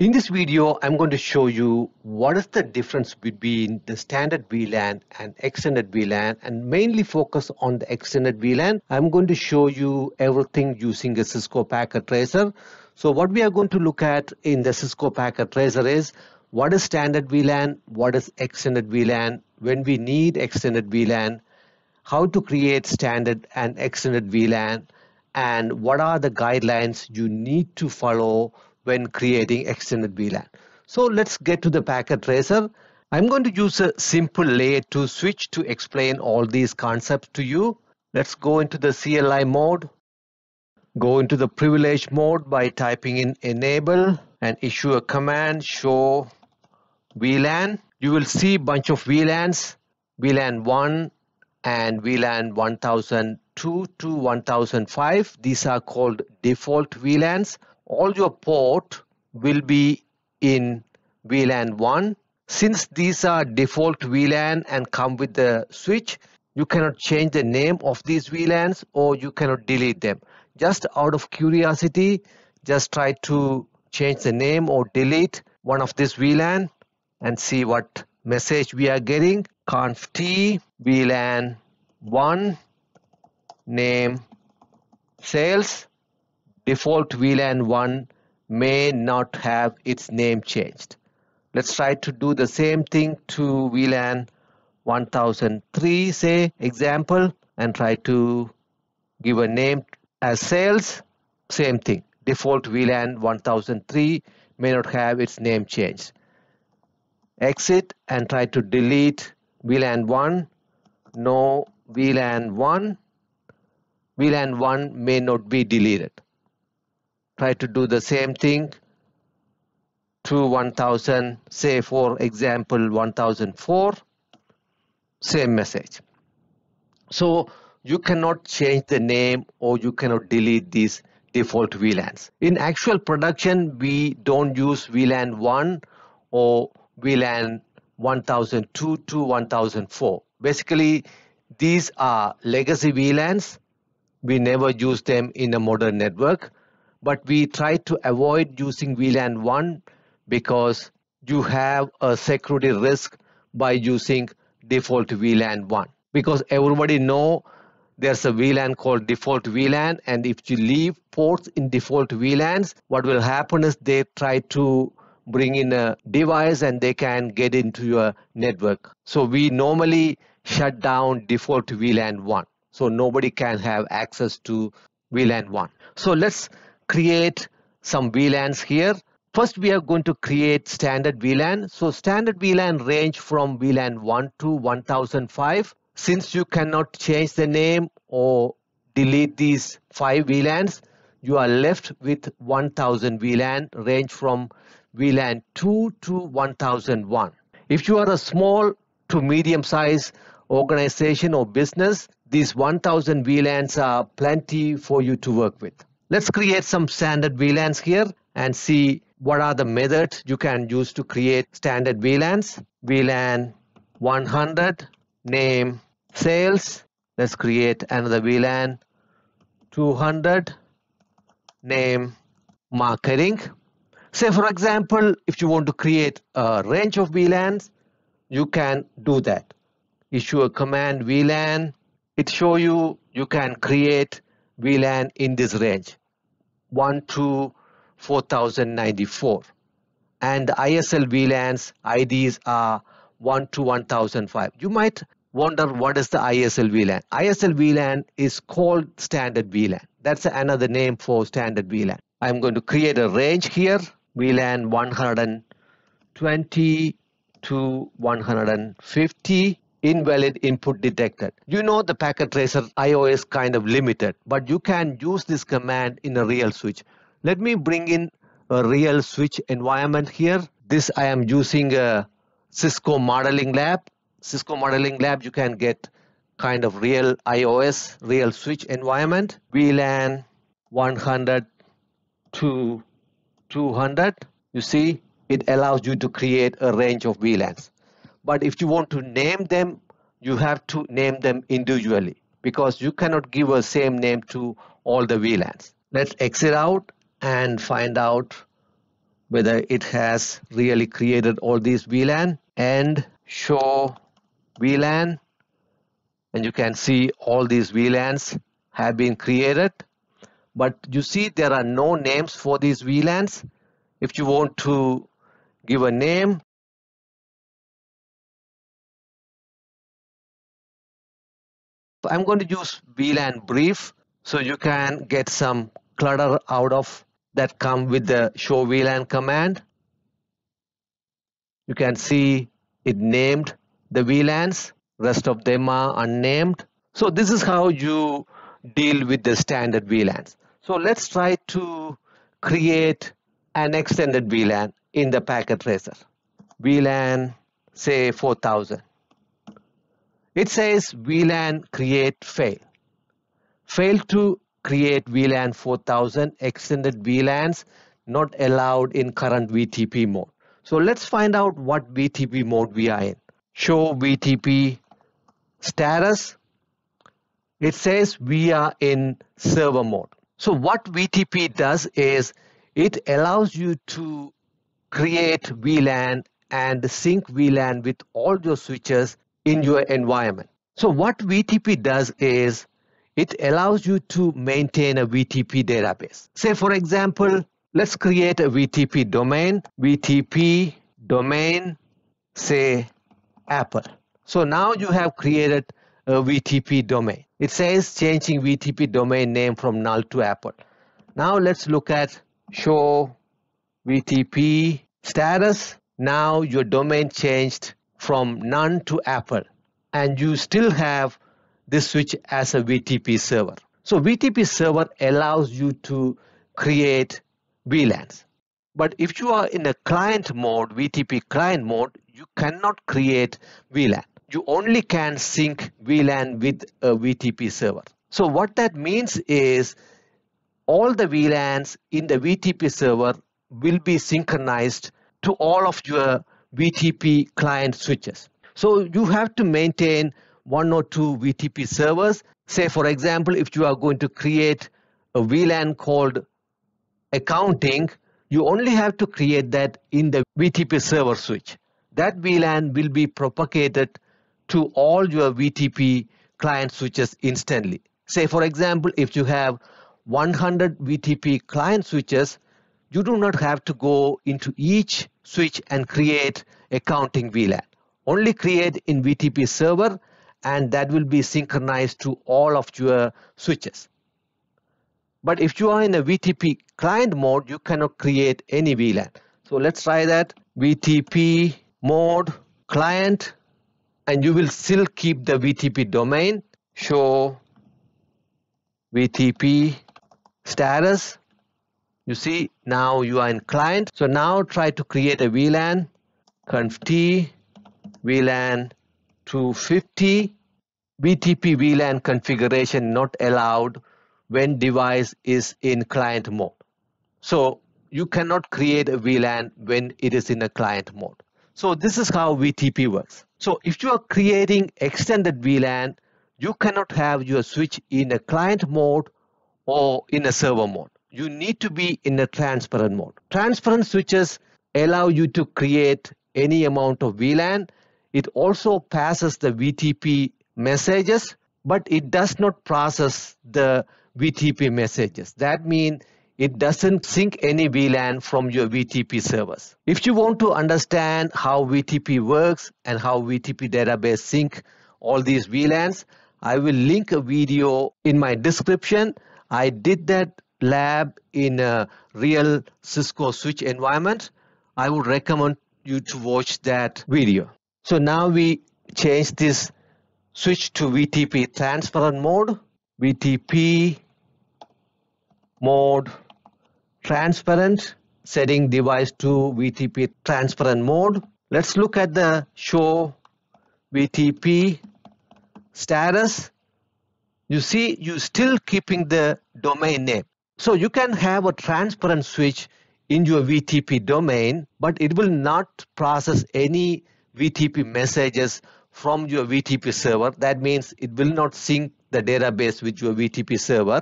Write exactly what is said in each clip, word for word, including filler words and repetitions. In this video, I'm going to show you what is the difference between the standard V LAN and extended V LAN, and mainly focus on the extended V LAN. I'm going to show you everything using a Cisco Packet Tracer. So what we are going to look at in the Cisco Packet Tracer is what is standard V LAN, what is extended V LAN, when we need extended V LAN, how to create standard and extended V LAN, and what are the guidelines you need to follow when creating extended V LAN. So let's get to the packet tracer. I'm going to use a simple layer two switch to explain all these concepts to you. Let's go into the C L I mode. Go into the privilege mode by typing in enable and issue a command show V LAN. You will see a bunch of V LANs, V LAN one and V LAN one thousand two to one thousand five. These are called default V LANs. All your port will be in V LAN one. Since these are default V LAN and come with the switch, you cannot change the name of these V LANs or you cannot delete them. Just out of curiosity, just try to change the name or delete one of this V LAN and see what message we are getting. Conf T V LAN one name sales. Default V LAN one may not have its name changed. Let's try to do the same thing to V LAN one thousand three, say, example, and try to give a name as sales. Same thing. Default V LAN one thousand three may not have its name changed. Exit and try to delete V LAN one. No V LAN one. V LAN one may not be deleted. Try to do the same thing to one thousand, say for example one thousand four, same message. So you cannot change the name or you cannot delete these default V LANs. In actual production, we don't use V LAN one or V LAN one thousand two to one thousand four. Basically, these are legacy V LANs. We never use them in a modern network. But we try to avoid using V LAN one because you have a security risk by using default V LAN one. Because everybody knows there's a V LAN called default V LAN, and if you leave ports in default V LANs, what will happen is they try to bring in a device and they can get into your network. So we normally shut down default V LAN one. So nobody can have access to V LAN one. So let's create some V LANs here. First, we are going to create standard V LAN. So standard V LAN range from V LAN one to one thousand five. Since you cannot change the name or delete these five V LANs, you are left with one thousand V LAN, range from V LAN two to one thousand one. If you are a small to medium-sized organization or business, these one thousand V LANs are plenty for you to work with. Let's create some standard V LANs here and see what are the methods you can use to create standard V LANs. V LAN one hundred, name sales. Let's create another V LAN two hundred, name marketing. Say for example, if you want to create a range of V LANs, you can do that. Issue a command V LAN. It shows you you can create V LAN in this range, one to four thousand ninety-four, and I S L V LANs I Ds are one to one thousand five. You might wonder what is the I S L V LAN. I S L V LAN is called standard V LAN. That's another name for standard V LAN. I'm going to create a range here, V LAN one hundred twenty to one hundred fifty. Invalid input detected. You know the packet tracer I O is kind of limited, but you can use this command in a real switch. Let me bring in a real switch environment here. This I am using a Cisco Modeling Lab. Cisco Modeling Lab, you can get kind of real I O S, real switch environment. V LAN one hundred to two hundred. You see, it allows you to create a range of V LANs. But if you want to name them, you have to name them individually because you cannot give a same name to all the V LANs. Let's exit out and find out whether it has really created all these V LAN, and show V LAN, and you can see all these V LANs have been created, but you see there are no names for these V LANs. If you want to give a name, I'm going to use V LAN brief so you can get some clutter out of that come with the show V LAN command. You can see it named the V LANs, rest of them are unnamed. So this is how you deal with the standard V LANs. So let's try to create an extended V LAN in the packet tracer. V LAN, say four thousand. It says V LAN create fail. Fail to create V LAN four thousand, extended V LANs not allowed in current V T P mode. So let's find out what V T P mode we are in. Show V T P status. It says we are in server mode. So what V T P does is it allows you to create V LAN and sync V LAN with all your switches in your environment. So what V T P does is it allows you to maintain a V T P database. Say for example, let's create a V T P domain, V T P domain, say Apple. So now you have created a V T P domain. It says changing V T P domain name from null to Apple. Now let's look at show V T P status. Now your domain changed from none to Apple, and you still have this switch as a V T P server. So V T P server allows you to create V LANs. But if you are in a client mode, V T P client mode, you cannot create V LAN. You only can sync V LAN with a V T P server. So what that means is all the V LANs in the V T P server will be synchronized to all of your V T P client switches. So you have to maintain one or two V T P servers. Say for example, if you are going to create a V LAN called accounting, you only have to create that in the V T P server switch. That V LAN will be propagated to all your V T P client switches instantly. Say for example, if you have one hundred V T P client switches, you do not have to go into each switch and create accounting V LAN. Only create in V T P server, and that will be synchronized to all of your switches. But if you are in a V T P client mode, you cannot create any V LAN. So let's try that. V T P mode client, and you will still keep the V T P domain. Show V T P status. You see, now you are in client. So now try to create a V LAN. Conf T V LAN two fifty. V T P V LAN configuration not allowed when device is in client mode. So you cannot create a V LAN when it is in a client mode. So this is how V T P works. So if you are creating extended V LAN, you cannot have your switch in a client mode or in a server mode. You need to be in a transparent mode. Transparent switches allow you to create any amount of V LAN. It also passes the V T P messages, but it does not process the V T P messages. That means it doesn't sync any V LAN from your V T P servers. If you want to understand how V T P works and how V T P database sync all these V LANs, I will link a video in my description. I did that lab in a real Cisco switch environment. I would recommend you to watch that video. So now we change this switch to V T P transparent mode, V T P mode transparent, setting device to V T P transparent mode. Let's look at the show V T P status. You see, you're still keeping the domain name. So you can have a transparent switch in your V T P domain, but it will not process any V T P messages from your V T P server. That means it will not sync the database with your V T P server,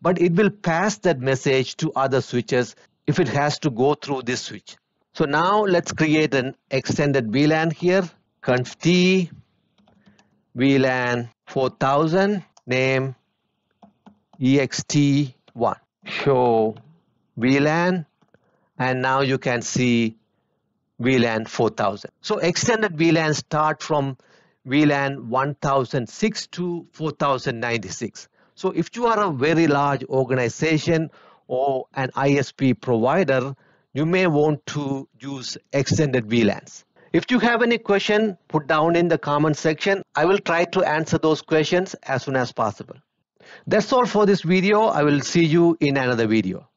but it will pass that message to other switches if it has to go through this switch. So now let's create an extended V LAN here. Conf T V LAN four thousand, name E X T one, show V LAN, and now you can see V LAN four thousand. So extended V LAN start from V LAN one thousand six to four thousand ninety-six. So if you are a very large organization or an I S P provider, you may want to use extended V LANs. If you have any question, put down in the comment section. I will try to answer those questions as soon as possible. That's all for this video. I will see you in another video.